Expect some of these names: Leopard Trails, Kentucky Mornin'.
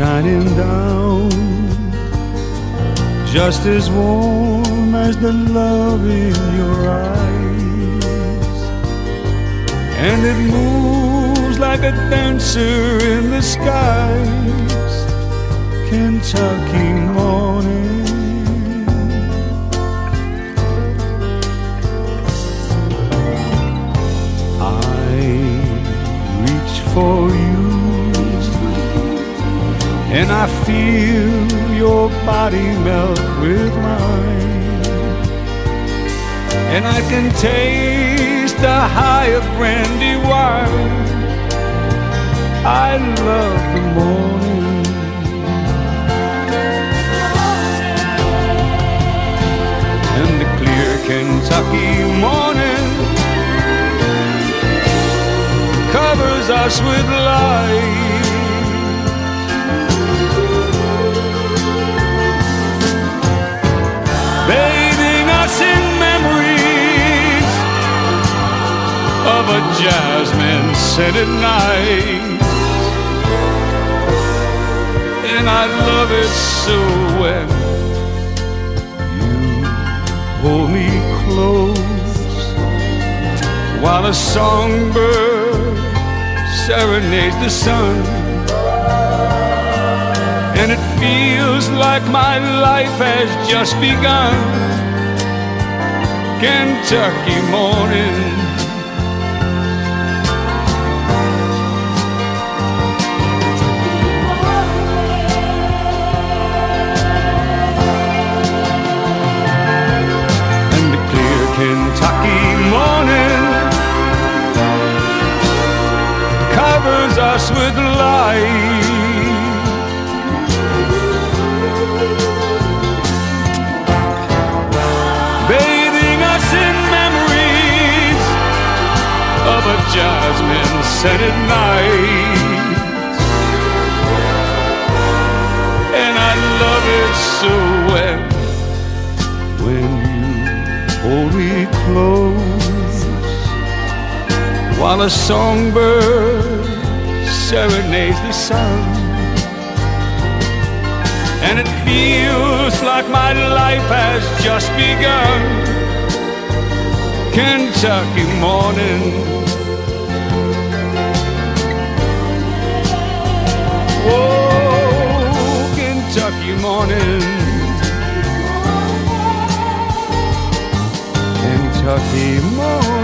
shining down, just as warm as the love in your eyes. And it moves like a dancer in the skies, Kentucky morning. I reach for you, and I feel your body melt with mine, and I can taste the high of brandy wine. I love the morning. And the clear Kentucky morning covers us with light. A jasmine scented night, and I love it so when you hold me close, while a songbird serenades the sun, and it feels like my life has just begun. Kentucky morning. Kentucky morning covers us with light. Bathing us in memories of a jasmine-scented night. And I love it so well when hold me close, while a songbird serenades the sun, and it feels like my life has just begun. Kentucky morning. Oh, Kentucky morning. Kentucky mornin'.